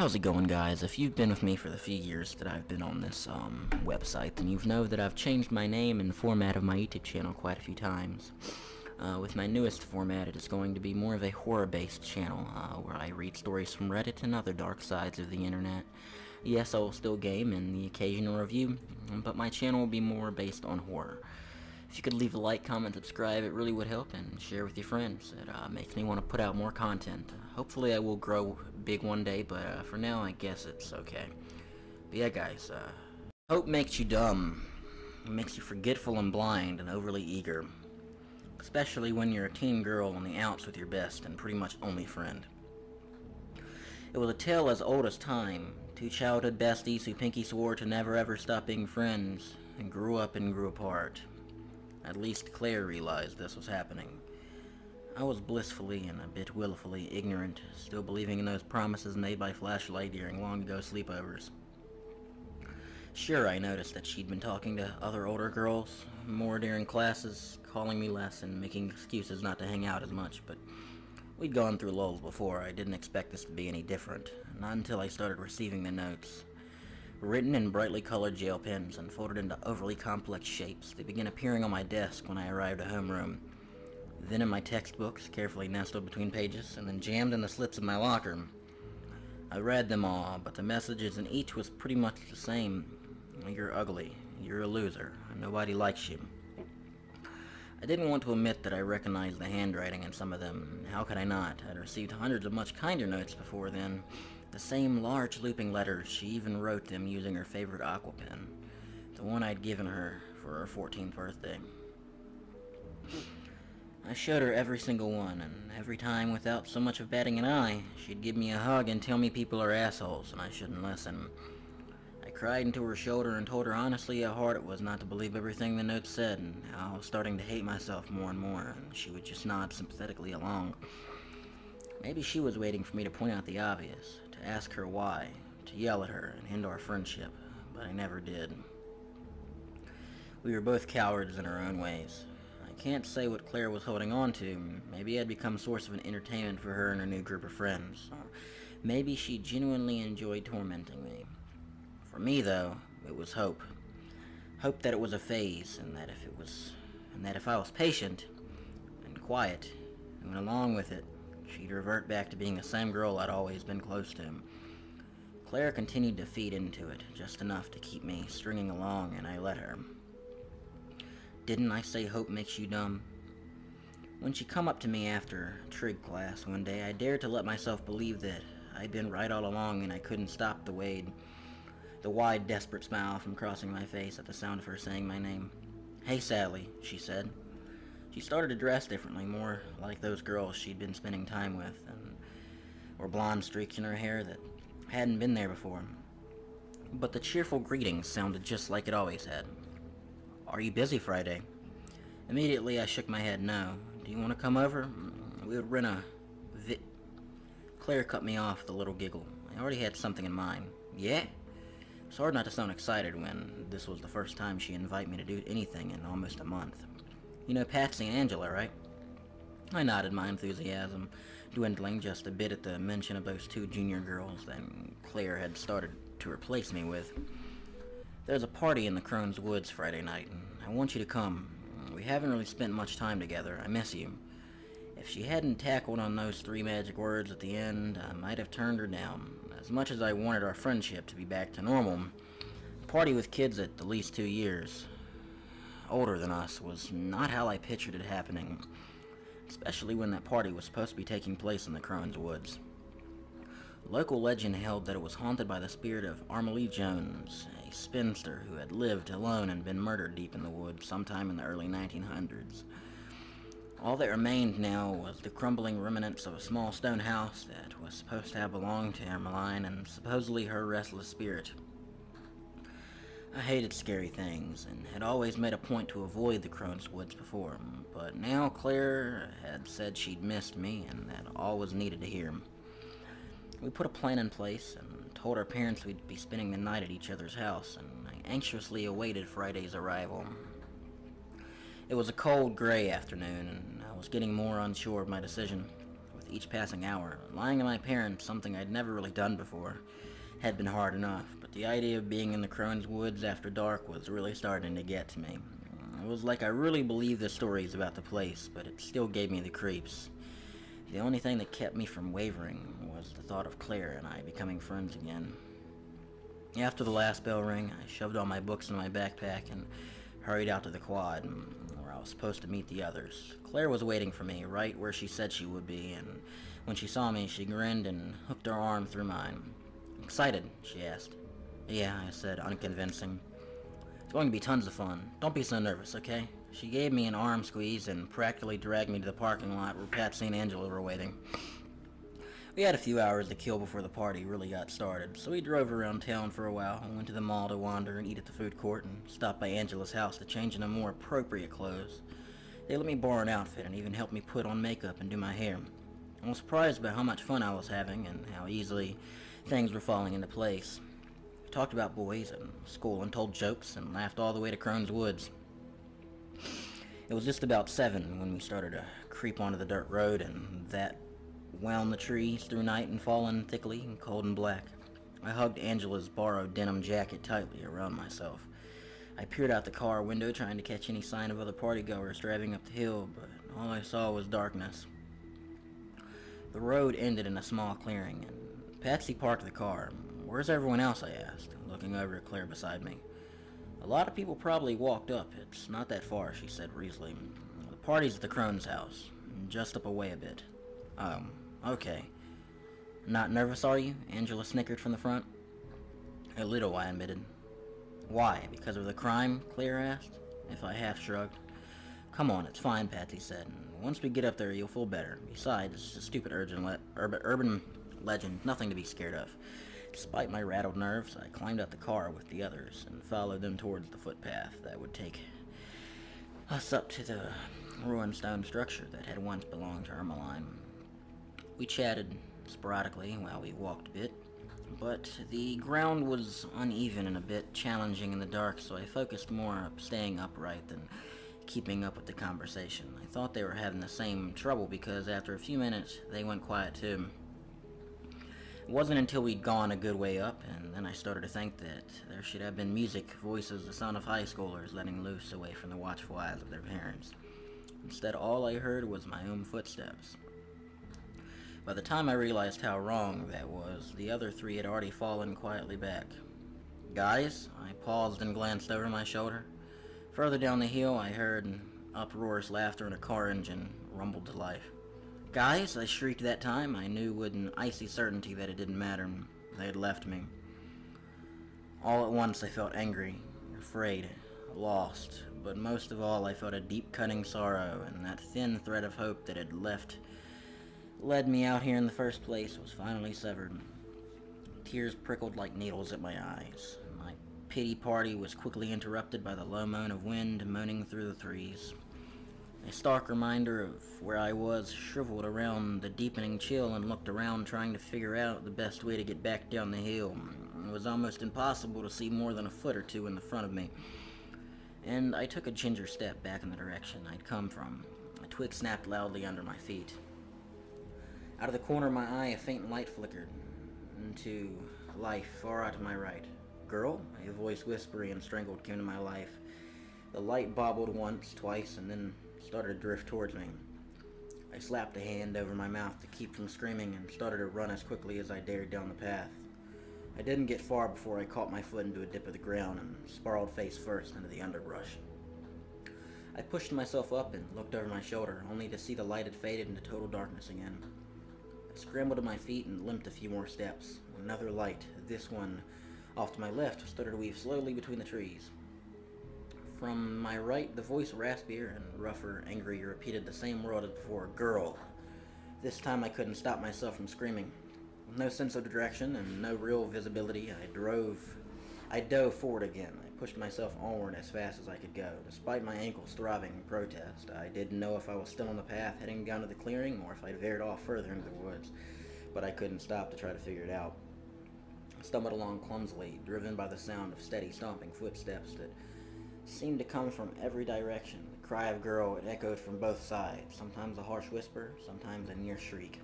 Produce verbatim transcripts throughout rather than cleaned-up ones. How's it going, guys? If you've been with me for the few years that I've been on this um, website, then you've known that I've changed my name and format of my YouTube channel quite a few times. Uh, with my newest format, it is going to be more of a horror-based channel, uh, where I read stories from Reddit and other dark sides of the internet. Yes, I will still game and the occasional review, but my channel will be more based on horror. If you could leave a like, comment, subscribe, it really would help, and share with your friends. It uh, makes me want to put out more content. Hopefully I will grow big one day, but uh, for now I guess it's okay. But yeah, guys, uh, hope makes you dumb. It makes you forgetful and blind and overly eager. Especially when you're a teen girl on the outs with your best and pretty much only friend. It was a tale as old as time. Two childhood besties who pinky swore to never ever stop being friends, and grew up and grew apart. At least Claire realized this was happening. I was blissfully and a bit willfully ignorant, still believing in those promises made by flashlight during long-ago sleepovers. Sure, I noticed that she'd been talking to other older girls, more during classes, calling me less and making excuses not to hang out as much, but we'd gone through lulls before. I didn't expect this to be any different, not until I started receiving the notes. Written in brightly colored gel pens and folded into overly complex shapes, they began appearing on my desk when I arrived at homeroom, then in my textbooks, carefully nestled between pages, and then jammed in the slips of my locker. I read them all, but the messages in each was pretty much the same. You're ugly. You're a loser. Nobody likes you. I didn't want to admit that I recognized the handwriting in some of them. How could I not? I'd received hundreds of much kinder notes before then. The same large looping letters, she even wrote them using her favorite aqua pen, the one I'd given her for her fourteenth birthday. I showed her every single one, and every time without so much of batting an eye, she'd give me a hug and tell me people are assholes and I shouldn't listen. I cried into her shoulder and told her honestly how hard it was not to believe everything the notes said, and how I was starting to hate myself more and more, and she would just nod sympathetically along. Maybe she was waiting for me to point out the obvious, to ask her why, to yell at her, and end our friendship, but I never did. We were both cowards in our own ways. I can't say what Claire was holding on to. Maybe I'd become a source of an entertainment for her and her new group of friends. Or maybe she genuinely enjoyed tormenting me. For me, though, it was hope. Hope that it was a phase, and that if it was, and that if I was patient and quiet and went along with it, she'd revert back to being the same girl I'd always been close to. Claire continued to feed into it, just enough to keep me stringing along, and I let her. Didn't I say hope makes you dumb? When she come up to me after trig class one day, I dared to let myself believe that I'd been right all along and I couldn't stop the wade. The wide, desperate smile from crossing my face at the sound of her saying my name. "Hey, Sally," she said. She started to dress differently, more like those girls she'd been spending time with, and were blonde streaks in her hair that hadn't been there before. But the cheerful greeting sounded just like it always had. "Are you busy Friday?" Immediately I shook my head no. "Do you want to come over? We would rent a vi-" Claire cut me off with a little giggle. I already had something in mind. "Yeah?" It's hard not to sound excited when this was the first time she invited me to do anything in almost a month. "You know Patsy and Angela, right?" I nodded, my enthusiasm dwindling just a bit at the mention of those two junior girls that Claire had started to replace me with. "There's a party in the Crone's Woods Friday night, and I want you to come. We haven't really spent much time together. I miss you." If she hadn't tackled on those three magic words at the end, I might have turned her down. As much as I wanted our friendship to be back to normal, a party with kids at the least two years older than us was not how I pictured it happening, especially when that party was supposed to be taking place in the Crone's Woods. Local legend held that it was haunted by the spirit of Armelie Jones, a spinster who had lived alone and been murdered deep in the woods sometime in the early nineteen hundreds. All that remained now was the crumbling remnants of a small stone house that was supposed to have belonged to Hermeline and supposedly her restless spirit. I hated scary things, and had always made a point to avoid the Crone's Woods before, but now Claire had said she'd missed me, and that all was needed to hear. We put a plan in place, and told our parents we'd be spending the night at each other's house, and I anxiously awaited Friday's arrival. It was a cold, gray afternoon, and I was getting more unsure of my decision. With with each passing hour. Lying to my parents, something I'd never really done before, had been hard enough, but the idea of being in the Crone's Woods after dark was really starting to get to me. It was like I really believed the stories about the place, but it still gave me the creeps. The only thing that kept me from wavering was the thought of Claire and I becoming friends again. After the last bell rang, I shoved all my books in my backpack and hurried out to the quad, where I was supposed to meet the others. Claire was waiting for me, right where she said she would be, and when she saw me, she grinned and hooked her arm through mine. "Excited?" she asked. "Yeah," I said, unconvincing. "It's going to be tons of fun. Don't be so nervous, okay?" She gave me an arm squeeze and practically dragged me to the parking lot where Patsy and Angela were waiting. We had a few hours to kill before the party really got started, so we drove around town for a while and went to the mall to wander and eat at the food court and stopped by Angela's house to change into more appropriate clothes. They let me borrow an outfit and even helped me put on makeup and do my hair. I was surprised by how much fun I was having and how easily things were falling into place. We talked about boys and school and told jokes and laughed all the way to Crone's Woods. It was just about seven when we started to creep onto the dirt road, and that wound the trees through night and fallen thickly and cold and black. I hugged Angela's borrowed denim jacket tightly around myself. I peered out the car window trying to catch any sign of other partygoers driving up the hill, but all I saw was darkness. The road ended in a small clearing, and Patsy parked the car. "Where's everyone else?" I asked, looking over at Claire beside me. "A lot of people probably walked up. It's not that far," she said breezily. "The party's at the Crone's house, just up away a bit." Um, okay. "Not nervous, are you?" Angela snickered from the front. "A little," I admitted. "Why? Because of the crime?" Claire asked, if I half shrugged. "Come on, it's fine," Patsy said. "Once we get up there, you'll feel better. Besides, it's a stupid urban, le urban, urban legend, nothing to be scared of." Despite my rattled nerves, I climbed out the car with the others and followed them towards the footpath that would take us up to the ruined stone structure that had once belonged to Hermeline. We chatted sporadically while we walked a bit, but the ground was uneven and a bit challenging in the dark, so I focused more on staying upright than keeping up with the conversation. I thought they were having the same trouble because after a few minutes they went quiet too. It wasn't until we'd gone a good way up, and then I started to think that there should have been music, voices, the sound of high schoolers letting loose away from the watchful eyes of their parents. Instead, all I heard was my own footsteps. By the time I realized how wrong that was, the other three had already fallen quietly back. "Guys?" I paused and glanced over my shoulder. Further down the hill, I heard uproarious laughter and a car engine rumbled to life. "Guys?" I shrieked that time. I knew with an icy certainty that it didn't matter. They had left me. All at once, I felt angry, afraid, lost, but most of all, I felt a deep cutting sorrow, and that thin thread of hope that had left led me out here in the first place was finally severed. Tears prickled like needles at my eyes. My pity party was quickly interrupted by the low moan of wind moaning through the trees. A stark reminder of where I was shriveled around the deepening chill and looked around trying to figure out the best way to get back down the hill. It was almost impossible to see more than a foot or two in the front of me, and I took a ginger step back in the direction I'd come from. A twig snapped loudly under my feet. Out of the corner of my eye, a faint light flickered into life far out to my right. "Girl?" a voice whispery and strangled came to my life. The light bobbled once, twice, and then started to drift towards me. I slapped a hand over my mouth to keep from screaming and started to run as quickly as I dared down the path. I didn't get far before I caught my foot into a dip of the ground and sprawled face first into the underbrush. I pushed myself up and looked over my shoulder, only to see the light had faded into total darkness again. I scrambled to my feet and limped a few more steps. Another light, this one off to my left, started to weave slowly between the trees. From my right, the voice, raspier and rougher, angrier, repeated the same word as before: "Girl." This time I couldn't stop myself from screaming. With no sense of direction and no real visibility, I drove, I dove forward again. I pushed myself onward as fast as I could go. Despite my ankles throbbing in protest, I didn't know if I was still on the path heading down to the clearing or if I'd veered off further into the woods, but I couldn't stop to try to figure it out. I stumbled along clumsily, driven by the sound of steady stomping footsteps that seemed to come from every direction. The cry of "girl" it echoed from both sides, sometimes a harsh whisper, sometimes a near shriek.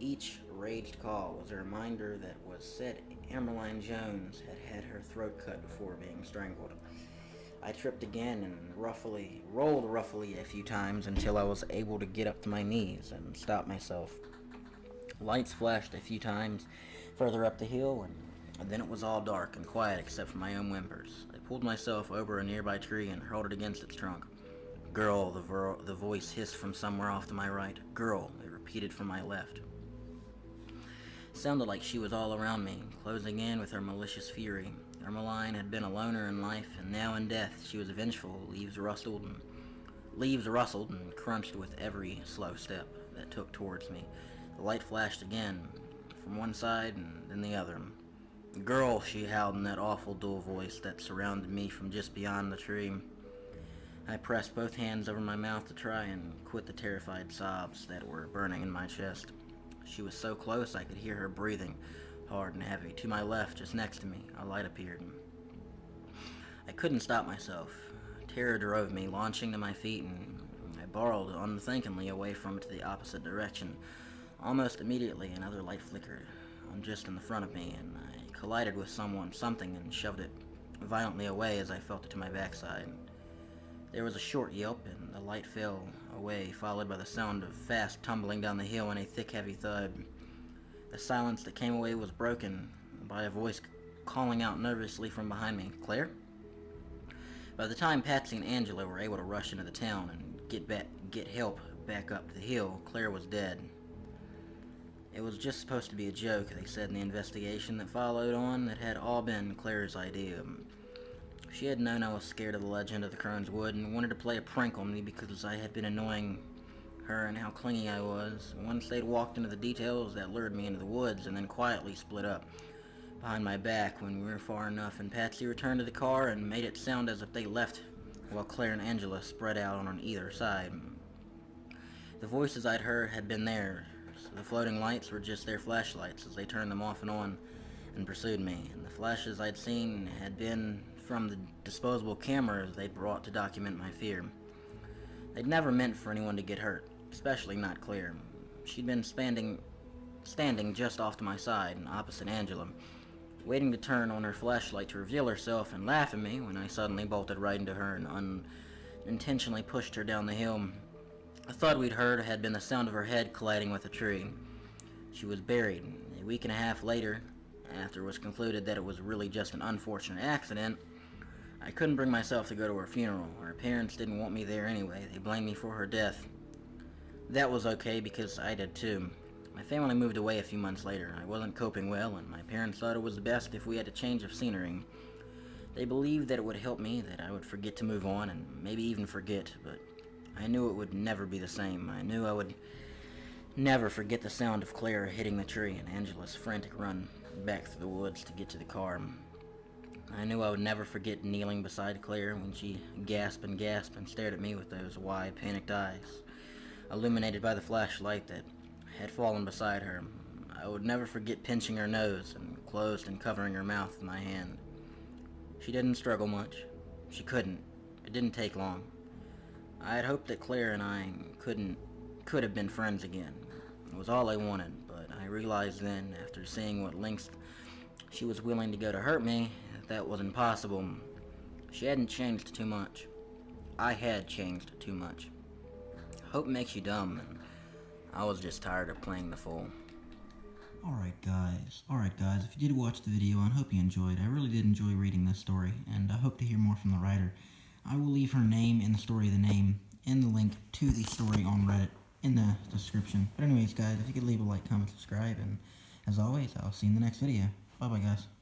Each raged call was a reminder that it was said Hermeline Jones had had her throat cut before being strangled. I tripped again and roughly, rolled roughly a few times until I was able to get up to my knees and stop myself. Lights flashed a few times further up the hill, and then it was all dark and quiet except for my own whimpers. I pulled myself over a nearby tree and hurled it against its trunk. Girl, the, ver the voice hissed from somewhere off to my right. Girl, it repeated from my left. Sounded like she was all around me, closing in with her malicious fury. Hermeline had been a loner in life, and now in death she was vengeful. Leaves rustled and leaves rustled and crunched with every slow step that took towards me. The light flashed again, from one side and then the other. Girl, she howled in that awful dull voice that surrounded me from just beyond the tree. I pressed both hands over my mouth to try and quit the terrified sobs that were burning in my chest. She was so close I could hear her breathing, hard and heavy. To my left, just next to me, a light appeared. I couldn't stop myself. Terror drove me, launching to my feet, and I barreled unthinkingly away from it to the opposite direction. Almost immediately, another light flickered on just in the front of me, and I collided with someone, something, and shoved it violently away as I felt it to my backside. There was a short yelp, and the light fell away, followed by the sound of fast tumbling down the hill and a thick, heavy thud. The silence that came away was broken by a voice calling out nervously from behind me, "Claire?" By the time Patsy and Angela were able to rush into the town and get back, get help back up the hill, Claire was dead. It was just supposed to be a joke, they said in the investigation that followed on. That had all been Claire's idea. She had known I was scared of the legend of the Crone's Woods and wanted to play a prank on me because I had been annoying her and how clingy I was. Once they'd walked into the details that lured me into the woods and then quietly split up behind my back when we were far enough, and Patsy returned to the car and made it sound as if they left while Claire and Angela spread out on either side. The voices I'd heard had been there. The floating lights were just their flashlights as they turned them off and on and pursued me, and the flashes I'd seen had been from the disposable cameras they'd brought to document my fear. They'd never meant for anyone to get hurt, especially not Claire. She'd been standing, standing just off to my side and opposite Angela, waiting to turn on her flashlight to reveal herself and laugh at me when I suddenly bolted right into her and unintentionally pushed her down the hill. The thud we'd heard had been the sound of her head colliding with a tree. She was buried. A week and a half later, after it was concluded that it was really just an unfortunate accident, I couldn't bring myself to go to her funeral. Her parents didn't want me there anyway. They blamed me for her death. That was okay because I did too. My family moved away a few months later. I wasn't coping well, and my parents thought it was best if we had a change of scenery. They believed that it would help me, that I would forget to move on, and maybe even forget, but I knew it would never be the same. I knew I would never forget the sound of Claire hitting the tree and Angela's frantic run back through the woods to get to the car. I knew I would never forget kneeling beside Claire when she gasped and gasped and stared at me with those wide, panicked eyes, illuminated by the flashlight that had fallen beside her. I would never forget pinching her nose and closed and covering her mouth with my hand. She didn't struggle much. She couldn't. It didn't take long. I had hoped that Claire and I couldn't, could have been friends again. It was all I wanted, but I realized then, after seeing what lengths she was willing to go to hurt me, that that was impossible. She hadn't changed too much. I had changed too much. Hope makes you dumb, and I was just tired of playing the fool. Alright guys, alright guys, if you did watch the video, I hope you enjoyed. I really did enjoy reading this story, and I hope to hear more from the writer. I will leave her name and the story of the name and the link to the story on Reddit in the description. But anyways guys, if you could leave a like, comment, subscribe, and as always, I'll see you in the next video. Bye bye guys.